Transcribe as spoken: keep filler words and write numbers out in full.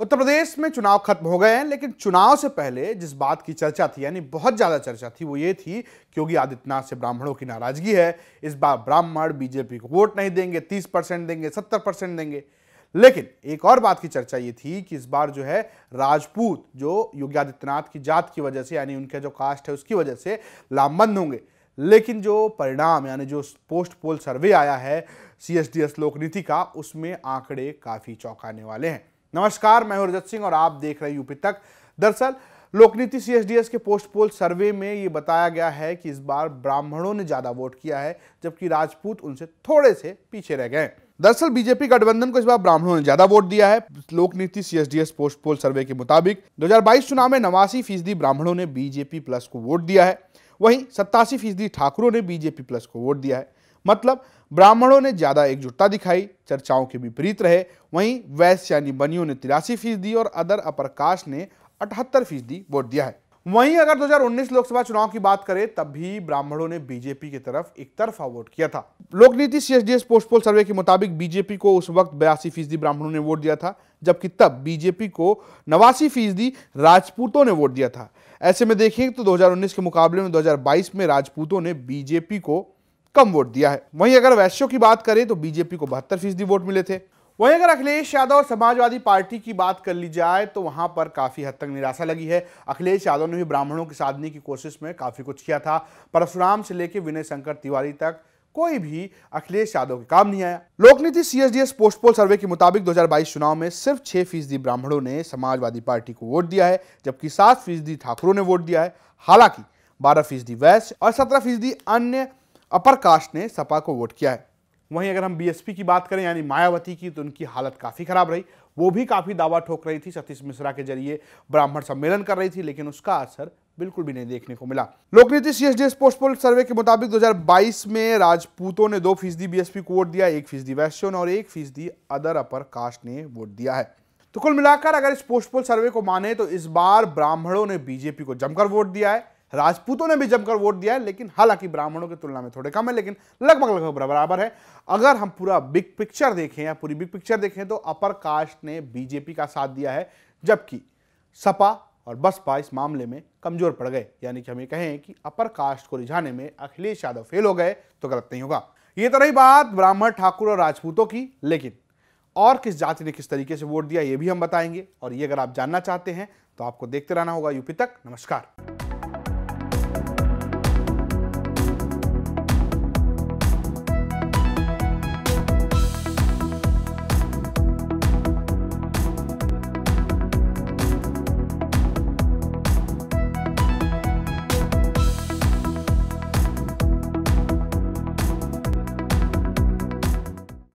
उत्तर प्रदेश में चुनाव खत्म हो गए हैं, लेकिन चुनाव से पहले जिस बात की चर्चा थी, यानी बहुत ज़्यादा चर्चा थी, वो ये थी कि योगी आदित्यनाथ से ब्राह्मणों की नाराज़गी है। इस बार ब्राह्मण बीजेपी को वोट नहीं देंगे, तीस परसेंट देंगे, सत्तर परसेंट देंगे। लेकिन एक और बात की चर्चा ये थी कि इस बार जो है राजपूत, जो योगी आदित्यनाथ की जात की वजह से, यानी उनका जो कास्ट है उसकी वजह से लामबंद होंगे। लेकिन जो परिणाम, यानी जो पोस्ट पोल सर्वे आया है C S D S Lokniti का, उसमें आंकड़े काफ़ी चौंकाने वाले हैं। नमस्कार, मैं हूं रजत सिंह और आप देख रहे हैं यूपी तक। दरअसल Lokniti C S D S के पोस्ट पोल सर्वे में ये बताया गया है कि इस बार ब्राह्मणों ने ज़्यादा वोट किया है, जबकि राजपूत उनसे थोड़े से पीछे रह गए। दरअसल बीजेपी गठबंधन को इस बार ब्राह्मणों ने ज्यादा वोट दिया है। Lokniti C S D S post poll survey के मुताबिक दो हज़ार बाईस चुनाव में नवासी फीसदी ब्राह्मणों ने बीजेपी प्लस को वोट दिया है, वहीं सत्तासी फीसदी ठाकुरों ने बीजेपी प्लस को वोट दिया है। मतलब ब्राह्मणों ने ज्यादा एकजुटता दिखाई, चर्चाओं के विपरीत रहे। वहीं वैश्य यानी बनियों ने तिरासी फीसदी और अदर अपरकास्ट ने अठहत्तर फीसदी वोट दिया है। वहीं अगर दो हज़ार उन्नीस लोकसभा चुनाव की बात करें, तब भी ब्राह्मणों ने बीजेपी की तरफ एक तरफा वोट किया था। लोकनीति सीएसडीएस पोस्ट पोल सर्वे के मुताबिक बीजेपी को उस वक्त बयासी फीसदी ब्राह्मणों ने वोट दिया था, जबकि तब बीजेपी को नवासी फीसदी राजपूतों ने वोट दिया था। ऐसे में देखें तो दो हज़ार उन्नीस के मुकाबले में दो हज़ार बाईस में राजपूतों ने बीजेपी को कम वोट दिया है। वहीं अगर वैश्यों की बात करें तो बीजेपी को बहत्तर फीसदी वोट मिले थे। वहीं अगर अखिलेश यादव और समाजवादी पार्टी की बात कर ली जाए तो वहां पर काफ़ी हद तक निराशा लगी है। अखिलेश यादव ने भी ब्राह्मणों की साधने की कोशिश में काफ़ी कुछ किया था। परशुराम से लेकर विनय शंकर तिवारी तक कोई भी अखिलेश यादव के काम नहीं आया। लोकनीति सीएसडीएस पोस्ट पोल सर्वे के मुताबिक दो हज़ार बाईस चुनाव में सिर्फ छह फीसदी ब्राह्मणों ने समाजवादी पार्टी को वोट दिया है, जबकि सात फीसदी ठाकुरों ने वोट दिया है। हालांकि बारह फीसदी वैश्य और सत्रह फीसदी अन्य अपर कास्ट ने सपा को वोट किया है। वहीं अगर हम बीएसपी की बात करें, यानी मायावती की, तो उनकी हालत काफ़ी खराब रही। वो भी काफ़ी दावा ठोक रही थी, सतीश मिश्रा के जरिए ब्राह्मण सम्मेलन कर रही थी, लेकिन उसका असर बिल्कुल भी नहीं देखने को मिला। लोकनीति सीएसडीएस पोस्ट पोल सर्वे के मुताबिक दो हज़ार बाईस में राजपूतों ने दो फीसदी बीएसपी को वोट दिया, एक फीसदी वैश्यों और एक फीसदी अदर अपर कास्ट ने वोट दिया है। तो कुल मिलाकर अगर इस पोस्ट पोल सर्वे को माने तो इस बार ब्राह्मणों ने बीजेपी को जमकर वोट दिया है, राजपूतों ने भी जमकर वोट दिया है, लेकिन हालांकि ब्राह्मणों की तुलना में थोड़े कम है, लेकिन लगभग लगभग बराबर है। अगर हम पूरा बिग पिक्चर देखें या पूरी बिग पिक्चर देखें तो अपर कास्ट ने बीजेपी का साथ दिया है, जबकि सपा और बसपा इस मामले में कमजोर पड़ गए। यानी कि हमें कहें कि अपर कास्ट को रिझाने में अखिलेश यादव फेल हो गए तो गलत नहीं होगा। ये तो रही बात ब्राह्मण, ठाकुर और राजपूतों की, लेकिन और किस जाति ने किस तरीके से वोट दिया ये भी हम बताएंगे। और ये अगर आप जानना चाहते हैं तो आपको देखते रहना होगा यूपी तक। नमस्कार।